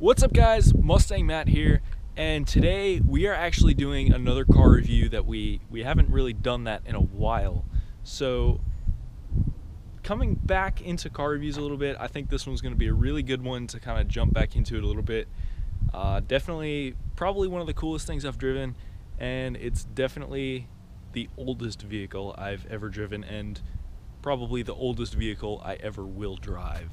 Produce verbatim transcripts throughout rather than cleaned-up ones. What's up guys, Mustang Matt here, and today we are actually doing another car review that we we haven't really done that in a while. So coming back into car reviews a little bit, I think this one's going to be a really good one to kind of jump back into it a little bit. Uh, definitely probably one of the coolest things I've driven, and it's definitely the oldest vehicle I've ever driven and probably the oldest vehicle I ever will drive.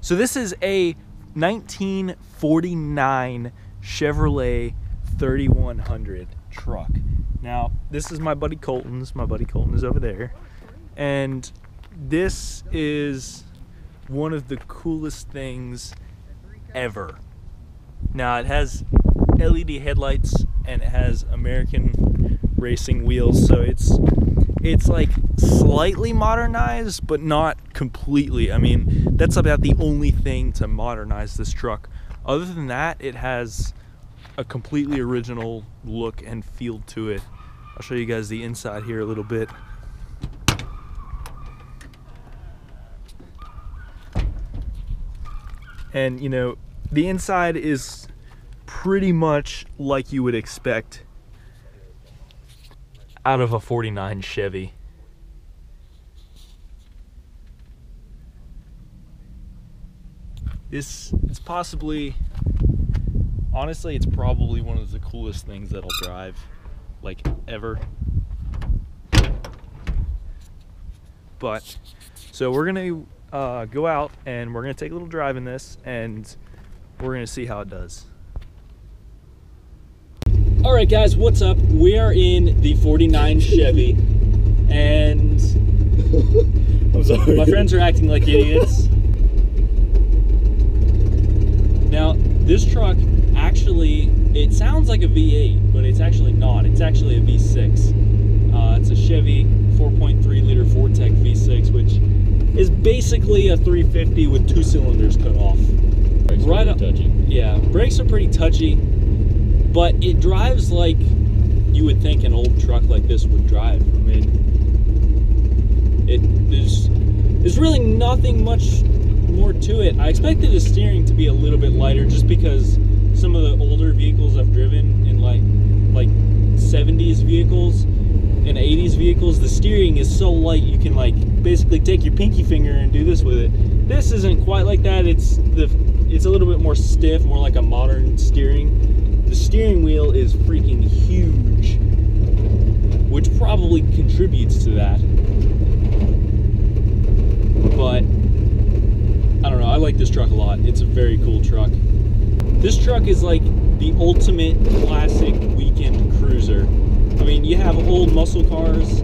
So this is a nineteen forty-nine Chevrolet thirty-one hundred truck. Now, this is my buddy Colton's. My buddy Colton is over there. And this is one of the coolest things ever. Now, it has L E D headlights and it has American Racing wheels, so it's it's like slightly modernized but not completely. I mean, that's about the only thing to modernize this truck. Other than that, it has a completely original look and feel to it. I'll show you guys the inside here a little bit. And you know, the inside is pretty much like you would expect out of a forty-nine Chevy. This is possibly, honestly, it's probably one of the coolest things that I'll drive, like, ever. But, so we're gonna uh, go out and we're gonna take a little drive in this and we're gonna see how it does. All right guys, what's up? We are in the forty-nine Chevy and I'm sorry. My friends are acting like idiots. Now, this truck, actually, it sounds like a V eight, but it's actually not. It's actually a V six. Uh, it's a Chevy four point three liter Vortec V six, which is basically a three fifty with two cylinders cut off. Brakes right are pretty touchy. Yeah, brakes are pretty touchy, but it drives like you would think an old truck like this would drive. I mean, it, there's, there's really nothing much more to it. I expected the steering to be a little bit lighter just because some of the older vehicles I've driven in like like seventies vehicles and eighties vehicles, the steering is so light you can like basically take your pinky finger and do this with it. This isn't quite like that. It's the it's a little bit more stiff, more like a modern steering. The steering wheel is freaking huge, which probably contributes to that. But I don't know, I like this truck a lot. It's a very cool truck. This truck is like the ultimate classic weekend cruiser. I mean, you have old muscle cars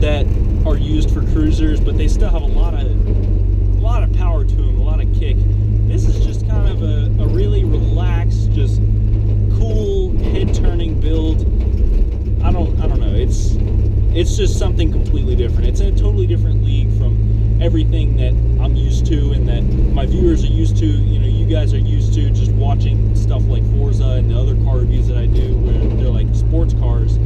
that are used for cruisers, but they still have a lot of a lot of power to them, a lot of kick. This is just kind of a, a really relaxed, just cool head-turning build. I don't, I don't know. It's, it's just something completely different. It's in a totally different league from everything that I'm used to and that my viewers are used to. You know, you guys are used to just watching stuff like Forza and the other car reviews that I do, where they're like sports cars.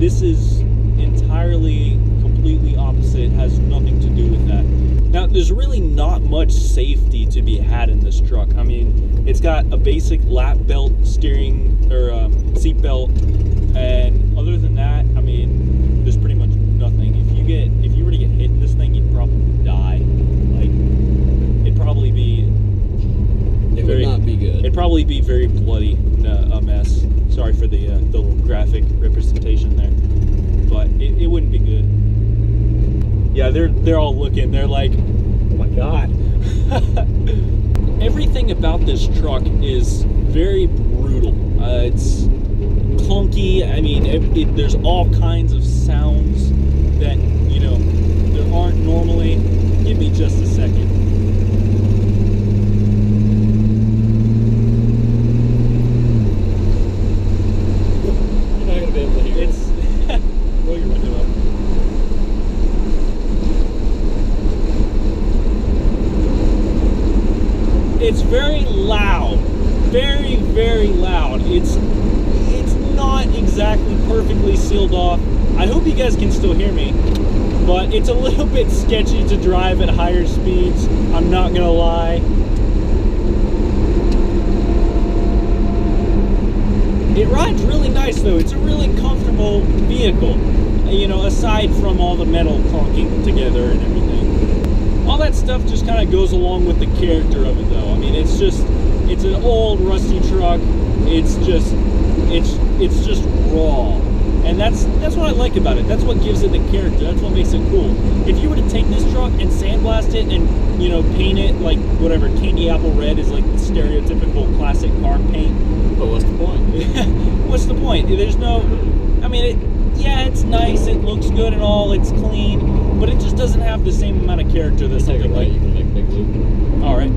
This is entirely, completely opposite. Has nothing to do with that. Now, there's really not much safety to be had in this truck. I mean, it's got a basic lap belt steering or um, seat belt, and other than that, I mean, there's pretty much nothing. If you get, if you were to get hit in this thing, you'd probably die. Like, it'd probably be. It very, would not be good. It'd probably be very bloody, and a mess. Sorry for the uh, the graphic representation there, but it, it wouldn't be good. Yeah, they're they're all looking. They're like, oh my God. Everything about this truck is very brutal. Uh, it's clunky. I mean, it, it, there's all kinds of sounds that, you know, there aren't normally. Give me just a second. It's very loud, very, very loud. It's it's not exactly perfectly sealed off. I hope you guys can still hear me, but it's a little bit sketchy to drive at higher speeds, I'm not gonna lie. It rides really nice though. It's a really comfortable vehicle, you know, aside from all the metal clunking together and everything. All that stuff just kind of goes along with the character of it though. I mean, it's just, it's an old rusty truck. It's just, it's it's just raw. And that's that's what I like about it. That's what gives it the character. That's what makes it cool. If you were to take this truck and sandblast it and, you know, paint it like whatever, candy apple red is like the stereotypical classic car paint. But what's the point? What's the point? There's no, I mean, it, yeah, it's nice. It looks good and all. It's clean. But it just doesn't have the same amount of character that something like. You can make big loop. All right.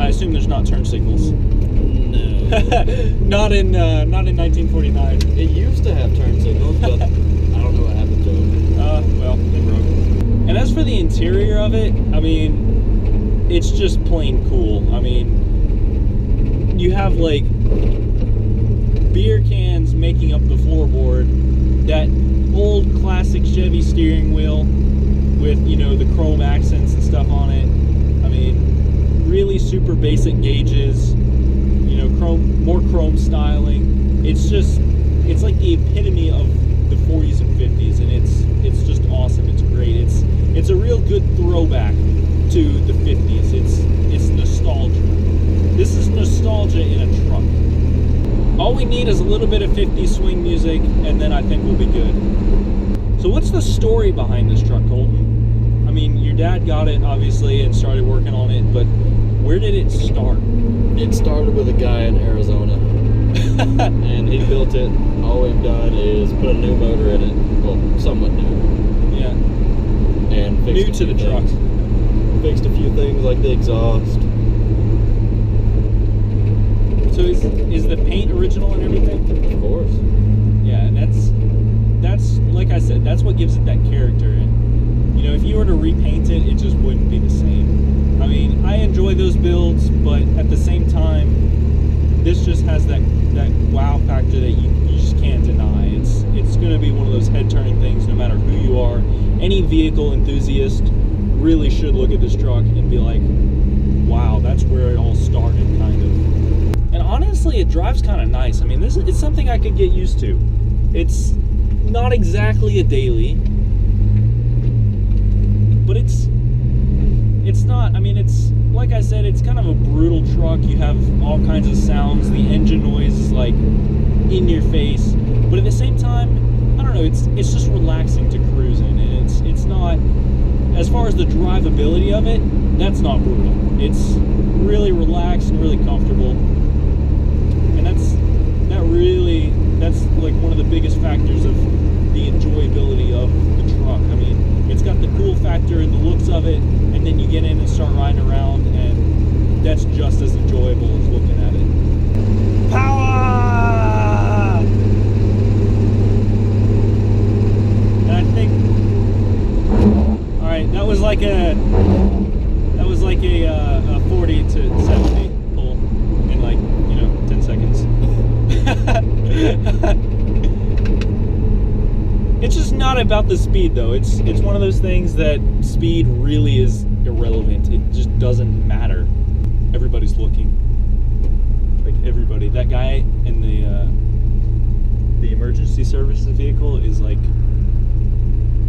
I assume there's not turn signals. No. Not in uh, not in nineteen forty-nine. It used to have turn signals, but I don't know what happened to it. Uh, well, they broke. And as for the interior of it, I mean, it's just plain cool. I mean, you have like beer cans making up the floorboard. That old classic Chevy steering wheel with, you know, the chrome accents and stuff on it. I mean, really super basic gauges, you know, chrome, more chrome styling. It's just, it's like the epitome of the forties and fifties, and it's it's just awesome. It's great. It's it's a real good throwback to the fifties. It's it's nostalgia. This is nostalgia in a truck. All we need is a little bit of fifties swing music, and then I think we'll be good. So what's the story behind this truck, Colton? I mean, your dad got it, obviously, and started working on it, but where did it start? It started with a guy in Arizona, and he built it. All we've done is put a new motor in it, well, somewhat new. Yeah. And fixed new to the truck. Fixed a few things like the exhaust. So is, is the paint original and everything? Of course. Yeah, and that's, that's like I said, that's what gives it that character. And, you know, if you were to repaint it, it just wouldn't be the same. I mean, I enjoy those builds, but at the same time, this just has that, that wow factor that you, you just can't deny. It's, it's going to be one of those head-turning things no matter who you are. Any vehicle enthusiast really should look at this truck and be like, wow, that's where it all started, kind of. And honestly, it drives kind of nice. I mean, this is, it's something I could get used to. It's not exactly a daily, but it's it's not, I mean, it's, like I said, it's kind of a brutal truck. You have all kinds of sounds. The engine noise is like in your face, but at the same time, I don't know, it's it's just relaxing to cruise in, and it's it's not, as far as the drivability of it, that's not brutal. It's really relaxed and really comfortable. And that's that really that's like one of the biggest factors of the enjoyability of the truck. I mean, it's got the cool factor and the looks of it, and then you get in and start riding around, and that's just as enjoyable as looking at it. Power! And I think, all right, that was like a that was like a, uh, a forty to seventy. It's just not about the speed though. It's it's one of those things that speed really is irrelevant. It just doesn't matter. Everybody's looking. Like everybody. That guy in the uh, the emergency services vehicle is like,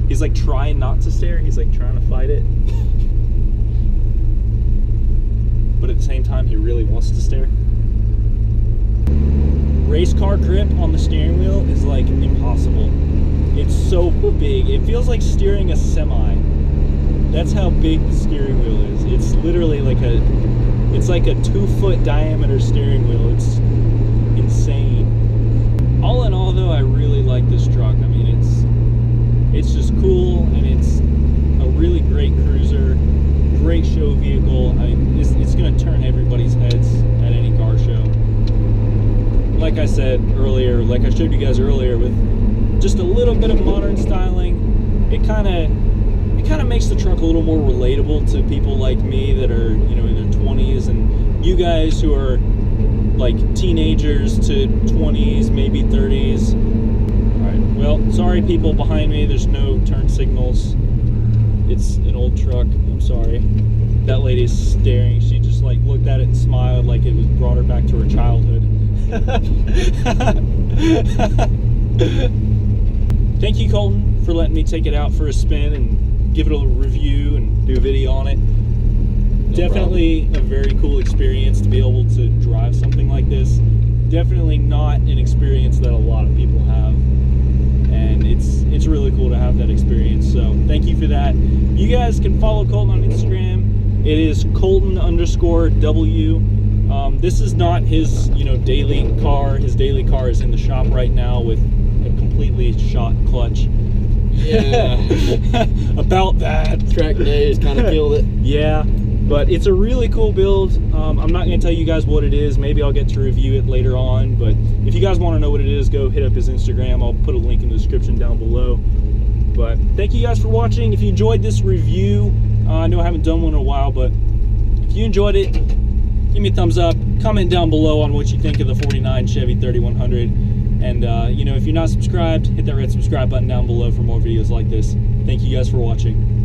he's like trying not to stare. He's like trying to fight it. But at the same time, he really wants to stare. Race car grip on the steering wheel is like impossible. It's so big. It feels like steering a semi. That's how big the steering wheel it's literally like a, it's like a two foot diameter steering wheel. It's insane. All in all though, I really like this truck. I mean, it's, it's just cool, and it's a really great cruiser, great show vehicle. I mean, it's, it's gonna turn everybody's heads at any car show. Like I said earlier, like I showed you guys earlier, with just a little bit of modern styling, it kind of it kind of makes the truck a little more relatable to people like me that are, you know, in their twenties, and you guys who are like teenagers to twenties, maybe thirties. All right, well, sorry people behind me, there's no turn signals. It's an old truck, I'm sorry. That lady is staring. She just like looked at it and smiled like it was brought her back to her childhood. Thank you, Colton, for letting me take it out for a spin and give it a review and do a video on it. No Definitely problem. A very cool experience to be able to drive something like this. Definitely not an experience that a lot of people have, and it's it's really cool to have that experience. So thank you for that. You guys can follow Colton on Instagram. It is Colton underscore W. Um, this is not his, you know, daily car. His daily car is in the shop right now with a completely shot clutch. Yeah. About that. Track days kind of killed it. Yeah, but it's a really cool build. Um, I'm not going to tell you guys what it is. Maybe I'll get to review it later on. But if you guys want to know what it is, go hit up his Instagram. I'll put a link in the description down below. But thank you guys for watching. If you enjoyed this review, uh, I know I haven't done one in a while, but if you enjoyed it, give me a thumbs up, comment down below on what you think of the forty-nine Chevy thirty-one hundred. And, uh, you know, if you're not subscribed, hit that red subscribe button down below for more videos like this. Thank you guys for watching.